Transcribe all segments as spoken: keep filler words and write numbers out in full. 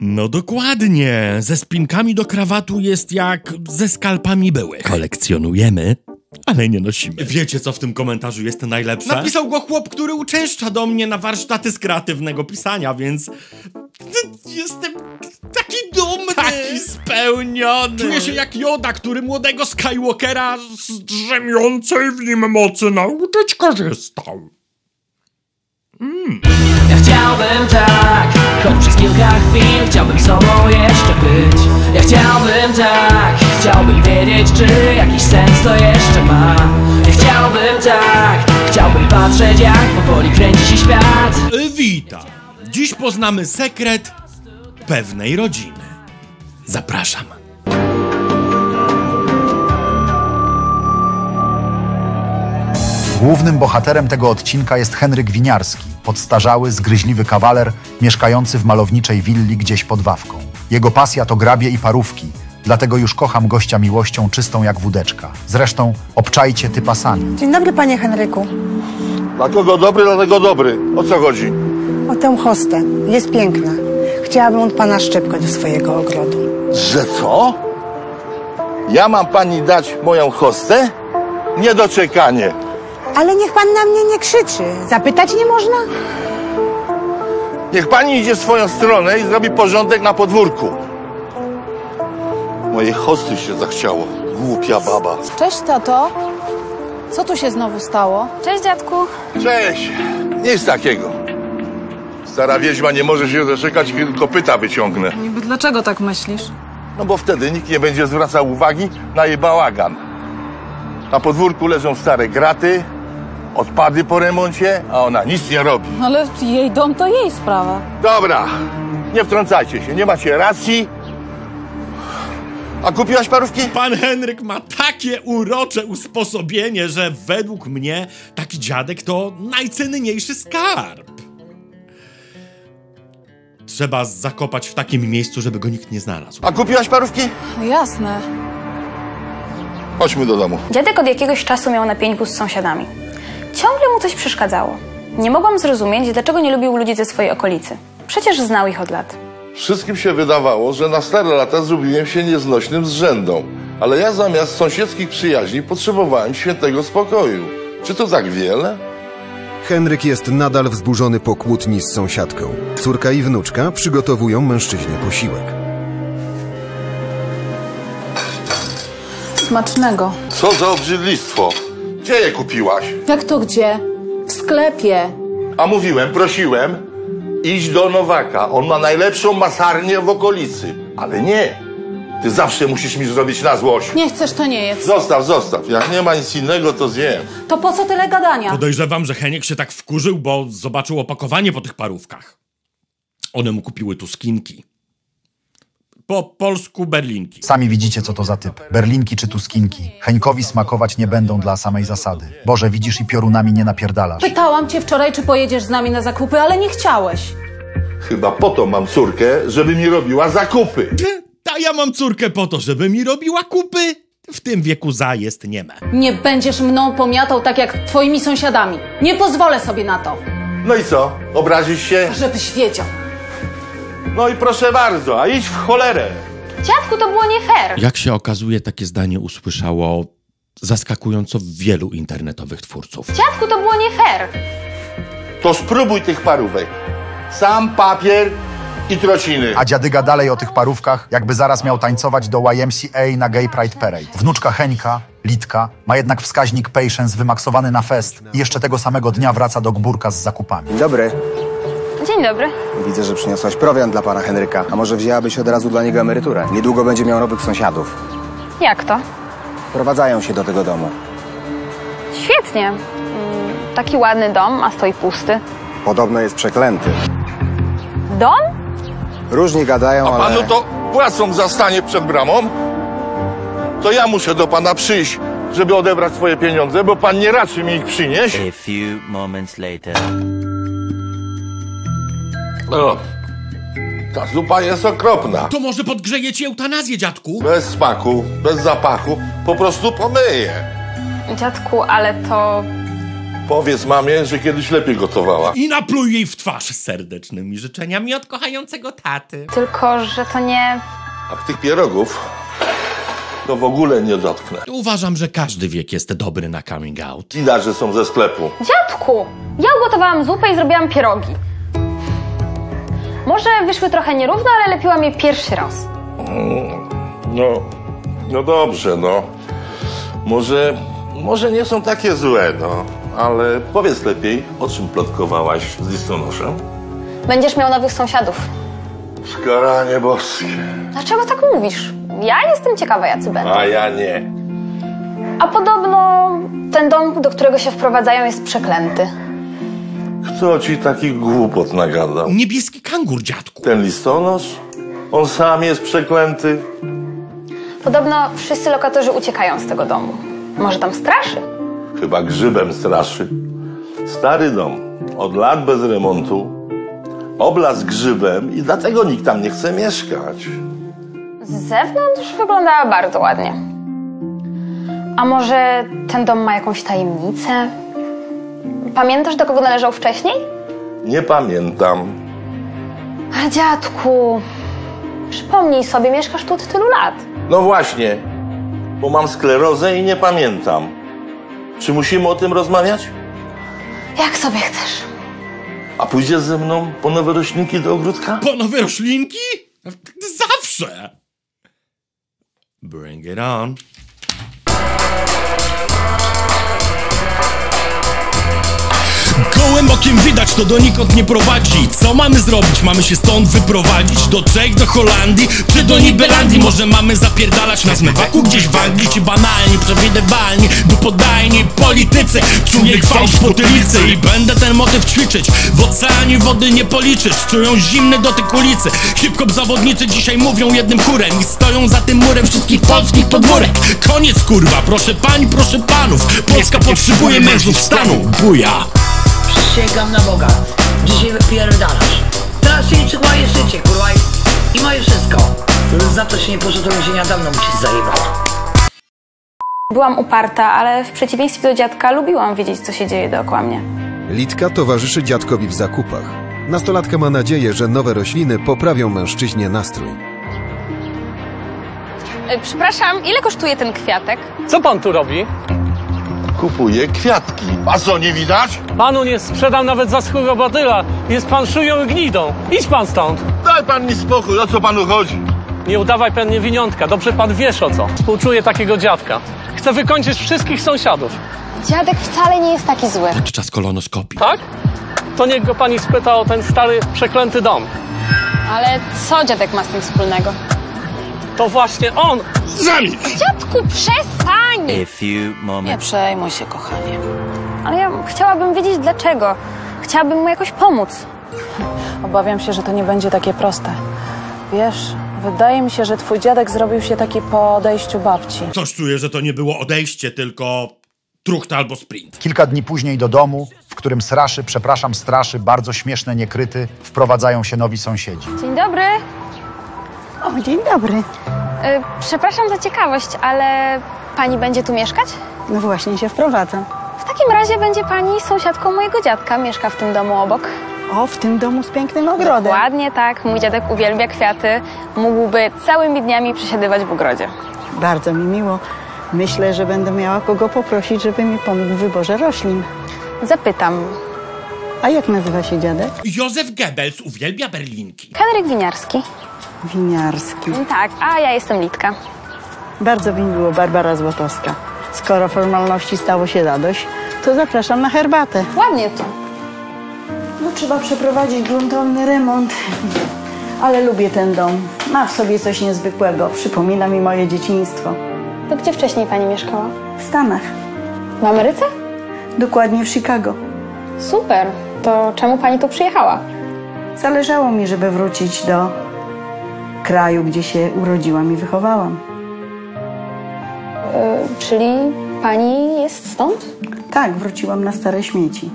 No dokładnie, ze spinkami do krawatu jest jak ze skalpami byłych. Kolekcjonujemy, ale nie nosimy. Wiecie, co w tym komentarzu jest najlepsze? Napisał go chłop, który uczęszcza do mnie na warsztaty z kreatywnego pisania, więc jestem taki dumny. Taki spełniony. Czuję się jak Yoda, który młodego Skywalkera z drzemiącej w nim mocy nauczyć korzystał. Mm. Ja chciałbym tak, choć przez kilka chwil, chciałbym sobą jeszcze być. Ja chciałbym tak, chciałbym wiedzieć, czy jakiś sens to jeszcze ma. Ja chciałbym tak, chciałbym patrzeć, jak powoli kręci się świat. Witam, dziś poznamy sekret pewnej rodziny. Zapraszam. Głównym bohaterem tego odcinka jest Henryk Winiarski, podstarzały, zgryźliwy kawaler mieszkający w malowniczej willi gdzieś pod Wawką. Jego pasja to grabie i parówki, dlatego już kocham gościa miłością czystą jak wódeczka. Zresztą obczajcie typa sami. Dzień dobry, panie Henryku. Dla kogo dobry, dlatego dobry. O co chodzi? O tę hostę. Jest piękna. Chciałabym od pana szczepkę do swojego ogrodu. Że co? Ja mam pani dać moją hostę? Niedoczekanie. Ale niech pan na mnie nie krzyczy. Zapytać nie można? Niech pani idzie w swoją stronę i zrobi porządek na podwórku. Mojej hosty się zachciało. Głupia baba. Cześć, tato. Co tu się znowu stało? Cześć, dziadku. Cześć. Nic takiego. Stara wiedźma nie może się doczekać, kiedy kopyta wyciągnę. Niby dlaczego tak myślisz? No bo wtedy nikt nie będzie zwracał uwagi na jej bałagan. Na podwórku leżą stare graty, odpady po remoncie, a ona nic nie robi. Ale jej dom to jej sprawa. Dobra, nie wtrącajcie się, nie macie racji. A kupiłaś parówki? Pan Henryk ma takie urocze usposobienie, że według mnie taki dziadek to najcenniejszy skarb. Trzeba zakopać w takim miejscu, żeby go nikt nie znalazł. A kupiłaś parówki? No jasne. Chodźmy do domu. Dziadek od jakiegoś czasu miał na pieńku z sąsiadami. Ciągle mu coś przeszkadzało. Nie mogłam zrozumieć, dlaczego nie lubił ludzi ze swojej okolicy. Przecież znał ich od lat. Wszystkim się wydawało, że na stare lata zrobiłem się nieznośnym zrzędą, ale ja zamiast sąsiedzkich przyjaźni potrzebowałem świętego spokoju. Czy to tak wiele? Henryk jest nadal wzburzony po kłótni z sąsiadką. Córka i wnuczka przygotowują mężczyźnie posiłek. Smacznego. Co za obrzydlistwo. Gdzie je kupiłaś? Jak to gdzie? W sklepie. A mówiłem, prosiłem, idź do Nowaka. On ma najlepszą masarnię w okolicy. Ale nie. Ty zawsze musisz mi zrobić na złość. Nie chcesz, to nie jedz. Zostaw, zostaw. Jak nie ma nic innego, to zjem. To po co tyle gadania? Podejrzewam, że Heniek się tak wkurzył, bo zobaczył opakowanie po tych parówkach. One mu kupiły tu skinki. Po polsku berlinki. Sami widzicie, co to za typ. Berlinki czy tuskinki. Henkowi smakować nie będą dla samej zasady. Boże, widzisz i piorunami nie napierdalasz. Pytałam cię wczoraj, czy pojedziesz z nami na zakupy, ale nie chciałeś. Chyba po to mam córkę, żeby mi robiła zakupy. Ta ja mam córkę po to, żeby mi robiła kupy. W tym wieku za jest nieme. Nie będziesz mną pomiatał tak jak twoimi sąsiadami. Nie pozwolę sobie na to. No i co? Obrazisz się? Żebyś wiedział. No i proszę bardzo, a idź w cholerę. Dziadku, to było nie fair. Jak się okazuje, takie zdanie usłyszało zaskakująco wielu internetowych twórców. Dziadku, to było nie fair. To spróbuj tych parówek. Sam papier i trociny. A dziadyga dalej o tych parówkach, jakby zaraz miał tańcować do Y M C A na Gay Pride Parade. Wnuczka Henka, Litka, ma jednak wskaźnik patience wymaksowany na fest i jeszcze tego samego dnia wraca do Gburka z zakupami. Dobry. Dzień dobry. Widzę, że przyniosłaś prowiant dla pana Henryka. A może wzięłabyś od razu dla niego emeryturę? Niedługo będzie miał nowych sąsiadów. Jak to? Wprowadzają się do tego domu. Świetnie. Taki ładny dom, a stoi pusty. Podobno jest przeklęty. Dom? Różni gadają, ale... A panu to płacą za stanie przed bramą? To ja muszę do pana przyjść, żeby odebrać swoje pieniądze, bo pan nie raczy mi ich przynieść. A few moments later. No, ta zupa jest okropna. To może podgrzeje ci eutanazję, dziadku? Bez smaku, bez zapachu, po prostu pomyję. Dziadku, ale to Powiedz mamie, że kiedyś lepiej gotowała. I napluj jej w twarz serdecznymi życzeniami od kochającego taty. Tylko, że to nie... A tych pierogów to w ogóle nie dotknę. Uważam, że każdy wiek jest dobry na coming out. Widać, że są ze sklepu. Dziadku, ja ugotowałam zupę i zrobiłam pierogi. Może wyszły trochę nierówno, ale lepiłam je pierwszy raz. No, no dobrze, no. Może, może nie są takie złe, no. Ale powiedz lepiej, o czym plotkowałaś z listonoszem? Będziesz miał nowych sąsiadów. Skaranie boskie. Dlaczego tak mówisz? Ja jestem ciekawa, jacy będą. A ja nie. A podobno ten dom, do którego się wprowadzają, jest przeklęty. Kto ci taki głupot nagadał? Niebieski kangur, dziadku. Ten listonosz? On sam jest przeklęty. Podobno wszyscy lokatorzy uciekają z tego domu. Może tam straszy? Chyba grzybem straszy. Stary dom, od lat bez remontu, oblas grzybem i dlatego nikt tam nie chce mieszkać. Z zewnątrz wyglądała bardzo ładnie. A może ten dom ma jakąś tajemnicę? Pamiętasz, do kogo należał wcześniej? Nie pamiętam. A dziadku, przypomnij sobie, mieszkasz tu od tylu lat. No właśnie, bo mam sklerozę i nie pamiętam. Czy musimy o tym rozmawiać? Jak sobie chcesz. A pójdziesz ze mną po nowe roślinki do ogródka? Po nowe roślinki? Zawsze! Bring it on. Gołym okiem widać, to donikąd nie prowadzi. Co mamy zrobić? Mamy się stąd wyprowadzić? Do Czech, do Holandii, czy do Niderlandii? Może mamy zapierdalać na zmywaku gdzieś w Anglii? Ci banalni, przewidywalni, dupodajni politycy. Czuję fałsz w potylicy i będę ten motyw ćwiczyć. W oceanie wody nie policzysz, czują zimny dotyk ulicy. Hip-hop zawodnicy dzisiaj mówią jednym chórem i stoją za tym murem wszystkich polskich podwórek. Koniec kurwa, proszę pań, proszę panów, Polska potrzebuje mężów stanu. Buja. Przysięgam na Boga, dzisiaj wypierdalasz. Teraz liczy moje życie, kurwa, i moje wszystko. Za to się nie poszedł do więzienia, dawno mi się zajebał. Byłam uparta, ale w przeciwieństwie do dziadka lubiłam wiedzieć, co się dzieje dookoła mnie. Litka towarzyszy dziadkowi w zakupach. Nastolatka ma nadzieję, że nowe rośliny poprawią mężczyźnie nastrój. E, przepraszam, ile kosztuje ten kwiatek? Co pan tu robi? Kupuje kwiatki. A co, nie widać? Panu nie sprzedam nawet za schłego badyla. Jest pan szują i gnidą. Idź pan stąd. Daj pan mi spokój, o co panu chodzi? Nie udawaj pan niewiniątka, dobrze pan wiesz o co. Współczuję takiego dziadka. Chcę wykończyć wszystkich sąsiadów. Dziadek wcale nie jest taki zły. Podczas kolonoskopii. Tak? To niech go pani spyta o ten stary, przeklęty dom. Ale co dziadek ma z tym wspólnego? To właśnie on! Z nami! Dziadku, przestań! Nie przejmuj się, kochanie. Ale ja chciałabym wiedzieć dlaczego. Chciałabym mu jakoś pomóc. Obawiam się, że to nie będzie takie proste. Wiesz, wydaje mi się, że twój dziadek zrobił się taki po odejściu babci. Coś czuję, że to nie było odejście, tylko truchta albo sprint. Kilka dni później do domu, w którym sraszy, przepraszam, straszy, bardzo śmieszne, niekryty, wprowadzają się nowi sąsiedzi. Dzień dobry. O, dzień dobry. Yy, przepraszam za ciekawość, ale pani będzie tu mieszkać? No właśnie, się wprowadzam. W takim razie będzie pani sąsiadką mojego dziadka, mieszka w tym domu obok. O, w tym domu z pięknym ogrodem. Dokładnie tak, mój dziadek uwielbia kwiaty, mógłby całymi dniami przesiadywać w ogrodzie. Bardzo mi miło. Myślę, że będę miała kogo poprosić, żeby mi pomógł w wyborze roślin. Zapytam. A jak nazywa się dziadek? Józef Goebbels, uwielbia berlinki. Henryk Winiarski. Winiarski. Tak, a ja jestem Litka. Bardzo mi miło, Barbara Złotowska. Skoro formalności stało się zadość, to zapraszam na herbatę. Ładnie tu. No trzeba przeprowadzić gruntowny remont, ale lubię ten dom. Ma w sobie coś niezwykłego, przypomina mi moje dzieciństwo. To gdzie wcześniej pani mieszkała? W Stanach. W Ameryce? Dokładnie w Chicago. Super, to czemu pani tu przyjechała? Zależało mi, żeby wrócić do kraju, gdzie się urodziłam i wychowałam. Yy, czyli pani jest stąd? Tak, wróciłam na stare śmieci.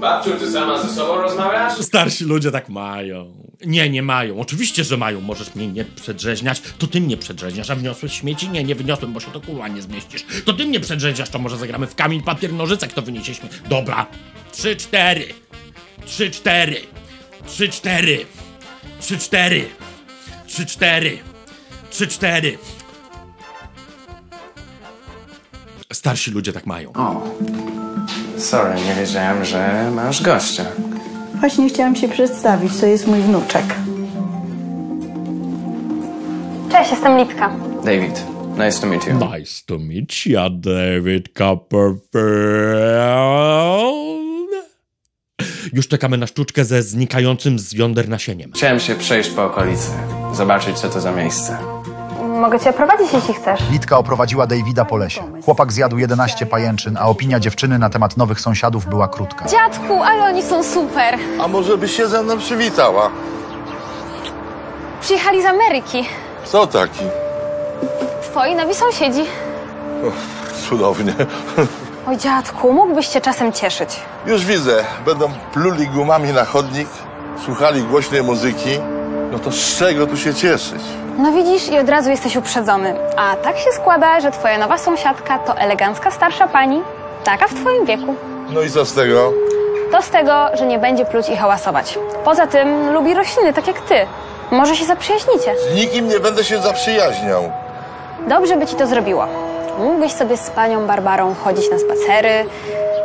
Babciu, ty sama ze sobą rozmawiasz? Starsi ludzie tak mają. Nie, nie mają. Oczywiście, że mają. Możesz mnie nie przedrzeźniać, to ty mnie przedrzeźniasz. A wniosłeś śmieci? Nie, nie wyniosłem, bo się to kurwa nie zmieścisz. To ty mnie przedrzeźniasz, to może zagramy w kamień, papier, nożyce, kto wyniesie śmieci. Dobra. Trzy, cztery. Trzy, cztery. Trzy, cztery. Trzy, cztery. Trzy, cztery. Trzy, cztery. Starsi ludzie tak mają. O. Sorry, nie wiedziałem, że masz gościa. Właśnie chciałam się przedstawić, to jest mój wnuczek. Cześć, jestem Lipka. David, nice to meet you. Nice to meet you, David Copperfield. Już czekamy na sztuczkę ze znikającym z jąder nasieniem. Chciałem się przejść po okolicy, zobaczyć co to za miejsce. Mogę cię oprowadzić, jeśli chcesz. Litka oprowadziła Davida po lesie. Chłopak zjadł jedenaście pajęczyn, a opinia dziewczyny na temat nowych sąsiadów była krótka. Dziadku, ale oni są super. A może byś się ze mną przywitała? Przyjechali z Ameryki. Co taki? Twoi nowi sąsiedzi. Uff, cudownie. Oj, dziadku, mógłbyś się czasem cieszyć. Już widzę. Będą pluli gumami na chodnik, słuchali głośnej muzyki. No to z czego tu się cieszyć? No widzisz, i od razu jesteś uprzedzony. A tak się składa, że twoja nowa sąsiadka to elegancka starsza pani, taka w twoim wieku. No i co z tego? To z tego, że nie będzie pluć i hałasować. Poza tym lubi rośliny, tak jak ty. Może się zaprzyjaźnicie. Z nikim nie będę się zaprzyjaźniał. Dobrze by ci to zrobiło. Mógłbyś sobie z panią Barbarą chodzić na spacery.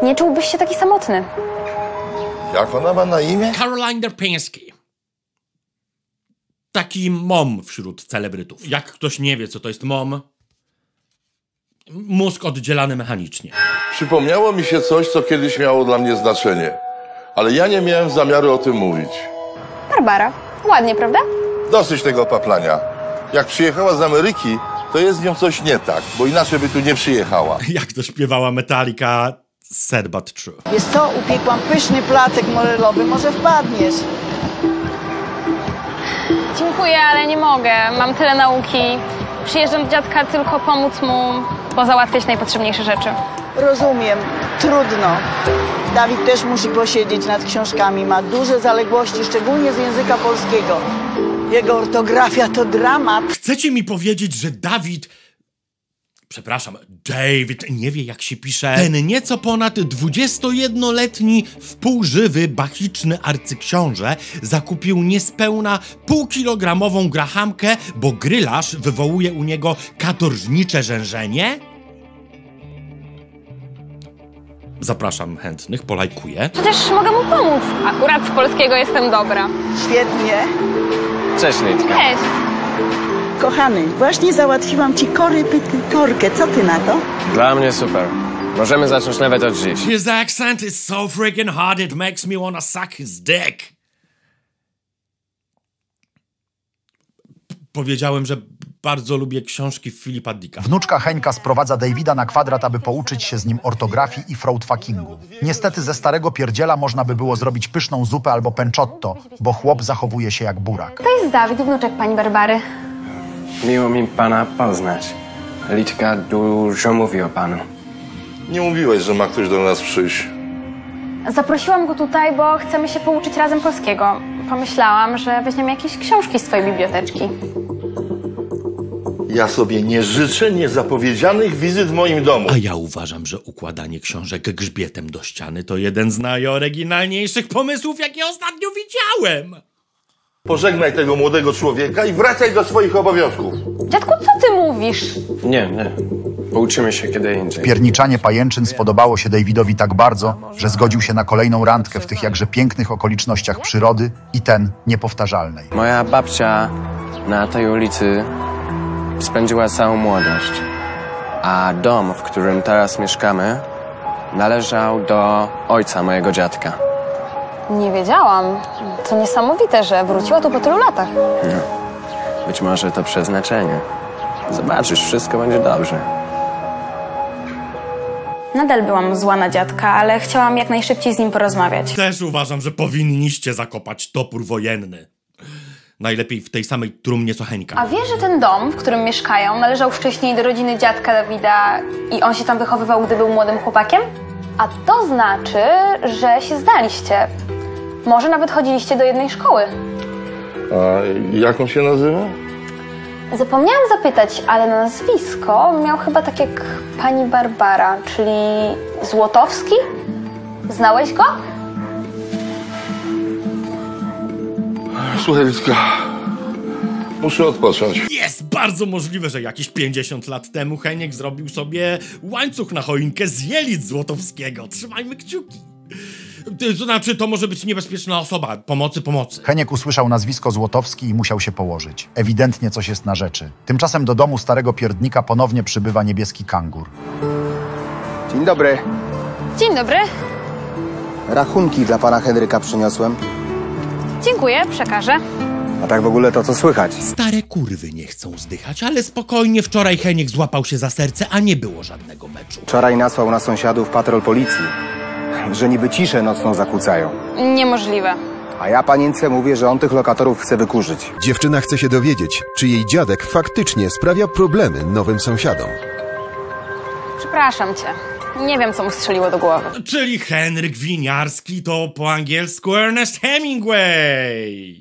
Nie czułbyś się taki samotny. Jak ona ma na imię? Caroline Derpiński. Taki mom wśród celebrytów. Jak ktoś nie wie, co to jest mom, mózg oddzielany mechanicznie. Przypomniało mi się coś, co kiedyś miało dla mnie znaczenie, ale ja nie miałem zamiaru o tym mówić. Barbara, ładnie, prawda? Dosyć tego paplania. Jak przyjechała z Ameryki, to jest z nią coś nie tak, bo inaczej by tu nie przyjechała. Jak to śpiewała Metallica, sad but true. Jest to, upiekłam pyszny placek morelowy, może wpadniesz. Dziękuję, ale nie mogę. Mam tyle nauki. Przyjeżdżam do dziadka tylko pomóc mu pozałatwiać najpotrzebniejsze rzeczy. Rozumiem. Trudno. Dawid też musi posiedzieć nad książkami. Ma duże zaległości, szczególnie z języka polskiego. Jego ortografia to dramat. Chcecie mi powiedzieć, że Dawid... Przepraszam, David nie wie, jak się pisze. Ten nieco ponad dwudziestojednoletni, wpółżywy, bachiczny arcyksiąże zakupił niespełna półkilogramową grahamkę, bo grylarz wywołuje u niego katorżnicze rzężenie. Zapraszam chętnych, polajkuję. Przecież mogę mu pomóc. Akurat z polskiego jestem dobra. Świetnie. Cześć, Litka. Cześć. Kochany, właśnie załatwiłam ci kory pytykorkę. Co ty na to? Dla mnie super. Możemy zacząć nawet od dziś. His accent is so freaking hard, it makes me wanna suck his dick. P Powiedziałem, że bardzo lubię książki Filipa Dicka. Wnuczka Henka sprowadza Davida na kwadrat, aby pouczyć się z nim ortografii i fraudfuckingu. Niestety ze starego pierdziela można by było zrobić pyszną zupę albo pancotto, bo chłop zachowuje się jak burak. To jest Dawid, wnuczek pani Barbary. Miło mi pana poznać. Litka dużo mówi o panu. Nie mówiłeś, że ma ktoś do nas przyjść. Zaprosiłam go tutaj, bo chcemy się pouczyć razem polskiego. Pomyślałam, że weźmiemy jakieś książki z twojej biblioteczki. Ja sobie nie życzę niezapowiedzianych wizyt w moim domu. A ja uważam, że układanie książek grzbietem do ściany to jeden z najoryginalniejszych pomysłów, jakie ostatnio widziałem. Pożegnaj tego młodego człowieka i wracaj do swoich obowiązków. Dziadku, co ty mówisz? Nie, nie. Pouczymy się kiedy indziej. Pierniczanie pajęczyn spodobało się Davidowi tak bardzo, że zgodził się na kolejną randkę w tych jakże pięknych okolicznościach przyrody i ten niepowtarzalnej. Moja babcia na tej ulicy spędziła całą młodość, a dom, w którym teraz mieszkamy, należał do ojca mojego dziadka. Nie wiedziałam. To niesamowite, że wróciła tu po tylu latach. No. Być może to przeznaczenie. Zobaczysz, wszystko będzie dobrze. Nadal byłam zła na dziadka, ale chciałam jak najszybciej z nim porozmawiać. Też uważam, że powinniście zakopać topór wojenny. Najlepiej w tej samej trumnie co Henka. A wiesz, że ten dom, w którym mieszkają, należał wcześniej do rodziny dziadka Davida i on się tam wychowywał, gdy był młodym chłopakiem? A to znaczy, że się znaliście. Może nawet chodziliście do jednej szkoły. A jak on się nazywa? Zapomniałam zapytać, ale nazwisko miał chyba tak jak pani Barbara, czyli Złotowski? Znałeś go? Słuchaj, Liska, muszę odpocząć. Jest bardzo możliwe, że jakieś pięćdziesiąt lat temu Heniek zrobił sobie łańcuch na choinkę z jelit Złotowskiego. Trzymajmy kciuki. To znaczy, to może być niebezpieczna osoba. Pomocy, pomocy. Heniek usłyszał nazwisko Złotowski i musiał się położyć. Ewidentnie coś jest na rzeczy. Tymczasem do domu starego pierdnika ponownie przybywa niebieski kangur. Dzień dobry. Dzień dobry. Rachunki dla pana Henryka przyniosłem. Dziękuję, przekażę. A tak w ogóle to, co słychać? Stare kurwy nie chcą zdychać, ale spokojnie, wczoraj Heniek złapał się za serce, a nie było żadnego meczu. Wczoraj nasłał na sąsiadów patrol policji, że niby ciszę nocną zakłócają. Niemożliwe. A ja panience mówię, że on tych lokatorów chce wykurzyć. Dziewczyna chce się dowiedzieć, czy jej dziadek faktycznie sprawia problemy nowym sąsiadom. Przepraszam cię. Nie wiem, co mu strzeliło do głowy. Czyli Henryk Winiarski to po angielsku Ernest Hemingway.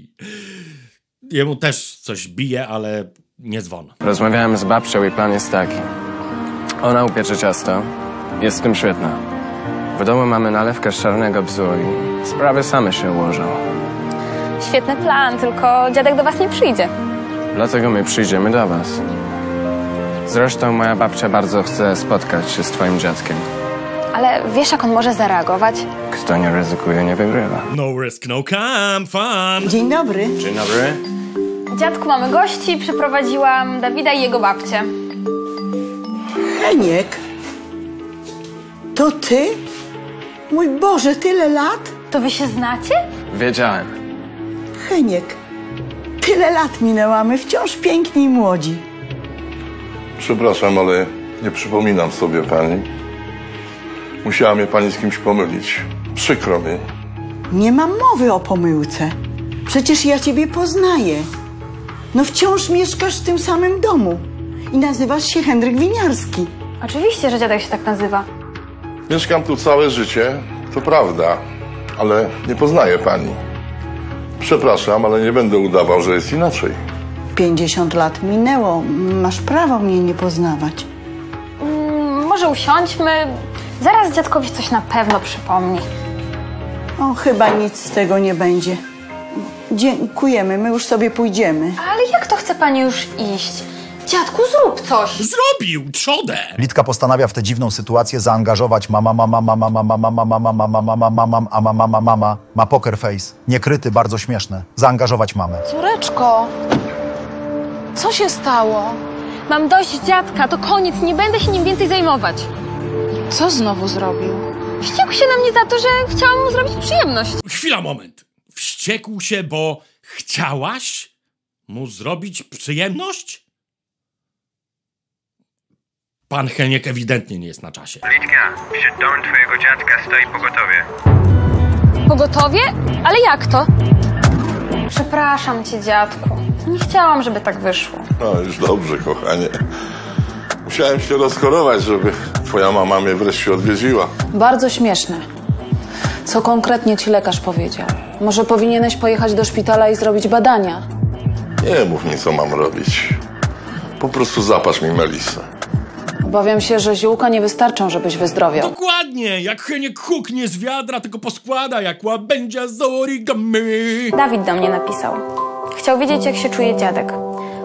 Jemu też coś bije, ale nie dzwon. Rozmawiałem z babcią i plan jest taki. Ona upiecze ciasto. Jest w tym świetna. W domu mamy nalewkę z czarnego bzu i sprawy same się ułożą. Świetny plan, tylko dziadek do was nie przyjdzie. Dlatego my przyjdziemy do was. Zresztą moja babcia bardzo chce spotkać się z twoim dziadkiem. Ale wiesz, jak on może zareagować? Kto nie ryzykuje, nie wygrywa. No risk, no come, fun. Dzień dobry. Dzień dobry. Dziadku, mamy gości. Przyprowadziłam Dawida i jego babcię. Heniek, to ty? Mój Boże, tyle lat? To wy się znacie? Wiedziałem. Heniek, tyle lat minęła, my wciąż piękni i młodzi. Przepraszam, ale nie przypominam sobie pani. Musiała mnie pani z kimś pomylić. Przykro mi. Nie mam mowy o pomyłce. Przecież ja ciebie poznaję. No wciąż mieszkasz w tym samym domu. I nazywasz się Henryk Winiarski. Oczywiście, że dziadek się tak nazywa. Mieszkam tu całe życie, to prawda. Ale nie poznaję pani. Przepraszam, ale nie będę udawał, że jest inaczej. pięćdziesiąt lat minęło. Masz prawo mnie nie poznawać. Mm, może usiądźmy. Zaraz dziadkowi coś na pewno przypomni. O, chyba nic z tego nie będzie. Dziękujemy, my już sobie pójdziemy. Ale jak to chce pani już iść? Dziadku, zrób coś! Zrobił! Trzodę! Litka postanawia w tę dziwną sytuację zaangażować mama, mama, mama, mama, mama, mama, mama, mama, mama, mama, mama, mama, ma poker face. Niekryty, bardzo śmieszne. Zaangażować mamę. Córeczko! Co się stało? Mam dość dziadka, to koniec, nie będę się nim więcej zajmować. Co znowu zrobił? Wściekł się na mnie za to, że chciałam mu zrobić przyjemność. Chwila, moment. Wściekł się, bo chciałaś mu zrobić przyjemność? Pan Heniek ewidentnie nie jest na czasie. Litka, przed domem twojego dziadka stoi pogotowie. Pogotowie? Ale jak to? Przepraszam cię, dziadku. Nie chciałam, żeby tak wyszło. No już dobrze, kochanie. Musiałem się rozchorować, żeby twoja mama mnie wreszcie odwiedziła. Bardzo śmieszne. Co konkretnie ci lekarz powiedział? Może powinieneś pojechać do szpitala i zrobić badania? Nie mów mi, co mam robić. Po prostu zapasz mi melisę. Obawiam się, że ziółka nie wystarczą, żebyś wyzdrowiał. Dokładnie! Jak Heniek huknie z wiadra, tylko poskłada jak łabędzia z origami. Dawid do mnie napisał. Chciał wiedzieć, jak się czuje dziadek.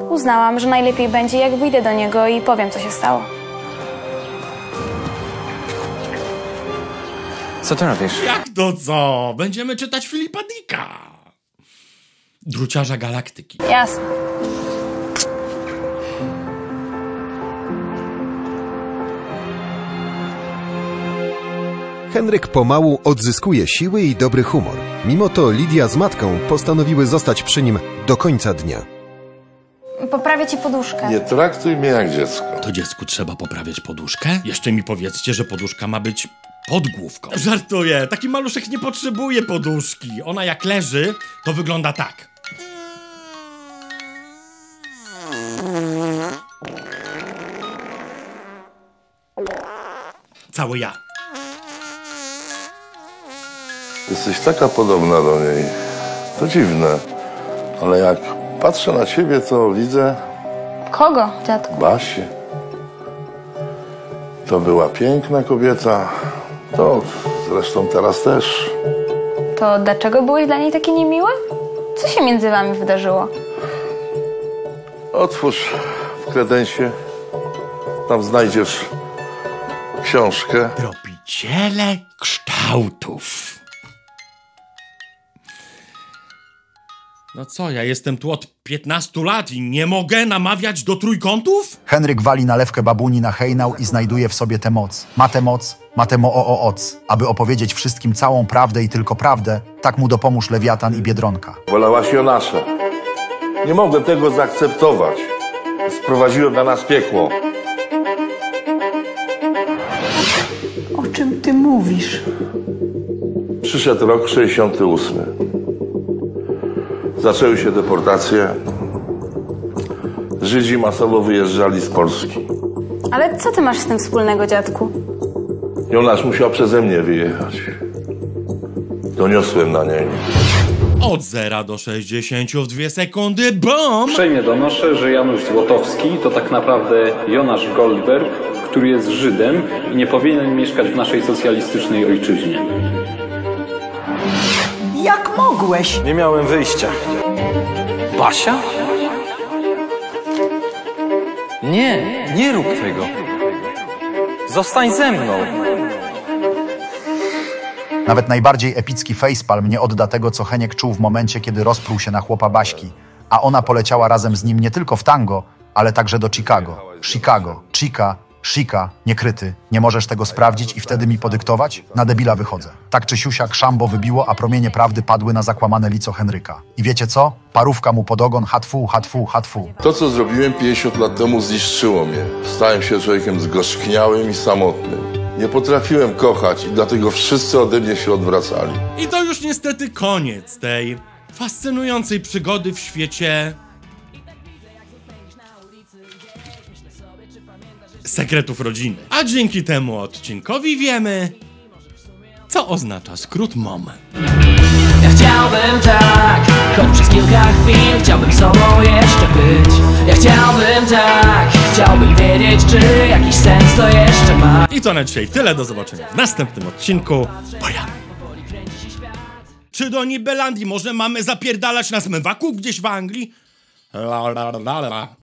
Uznałam, że najlepiej będzie, jak wyjdę do niego i powiem, co się stało. Co ty robisz? Jak to co? Będziemy czytać Filipa Dicka. Druciarza Galaktyki. Jasne. Henryk pomału odzyskuje siły i dobry humor. Mimo to Lidia z matką postanowiły zostać przy nim do końca dnia. Poprawię ci poduszkę. Nie traktuj mnie jak dziecko. To dziecku trzeba poprawiać poduszkę? Jeszcze mi powiedzcie, że poduszka ma być pod główką. Żartuję, taki maluszek nie potrzebuje poduszki. Ona jak leży, to wygląda tak. Całe ja. Jesteś taka podobna do niej. To dziwne. Ale jak patrzę na ciebie, to widzę... Kogo, dziadku? Basię. To była piękna kobieta. To zresztą teraz też. To dlaczego byłeś dla niej taki niemiły? Co się między wami wydarzyło? Otwórz w kredensie. Tam znajdziesz książkę. Tropiciele kształtów. No co, ja jestem tu od piętnastu lat i nie mogę namawiać do trójkątów? Henryk wali nalewkę babuni na hejnał i znajduje w sobie tę moc. Ma tę moc, ma tę mo-o-o-oc. Aby opowiedzieć wszystkim całą prawdę i tylko prawdę, tak mu dopomóż Lewiatan i Biedronka. Wolałaś Jonasza. Nie mogłem tego zaakceptować. Sprowadziłem na nas piekło. O czym ty mówisz? Przyszedł rok sześćdziesiąty ósmy. Zaczęły się deportacje. Żydzi masowo wyjeżdżali z Polski. Ale co ty masz z tym wspólnego, dziadku? Jonasz musiał przeze mnie wyjechać. Doniosłem na niej. Od zera do sześćdziesięciu w dwie sekundy, bom! Uprzejmie donoszę, że Janusz Złotowski to tak naprawdę Jonasz Goldberg, który jest Żydem i nie powinien mieszkać w naszej socjalistycznej ojczyźnie. Jak mogłeś? Nie miałem wyjścia. Basia? Nie, nie rób tego. Zostań ze mną. Nawet najbardziej epicki facepalm nie odda tego, co Heniek czuł w momencie, kiedy rozpruł się na chłopa Baśki, a ona poleciała razem z nim nie tylko w tango, ale także do Chicago. Chicago, Chica, Chica, niekryty. Nie możesz tego sprawdzić i wtedy mi podyktować? Na debila wychodzę. Tak czy siusiak szambo wybiło, a promienie prawdy padły na zakłamane lico Henryka. I wiecie co? Parówka mu pod ogon, hatfu, hatfu, hatfu. To, co zrobiłem pięćdziesiąt lat temu, zniszczyło mnie. Stałem się człowiekiem zgorzkniałym i samotnym. Nie potrafiłem kochać i dlatego wszyscy ode mnie się odwracali. I to już niestety koniec tej fascynującej przygody w świecie... sekretów rodziny. A dzięki temu odcinkowi wiemy, co oznacza skrót M O M. Ja chciałbym tak, choć przez kilka chwil, chciałbym sobą jeszcze być. Ja chciałbym tak, chciałbym wiedzieć, czy jakiś sens to jeszcze ma. I to na dzisiaj tyle, do zobaczenia w następnym odcinku. Pojamy. Czy do Nibelandii może mamy zapierdalać na zmywaku gdzieś w Anglii? La, la, la, la.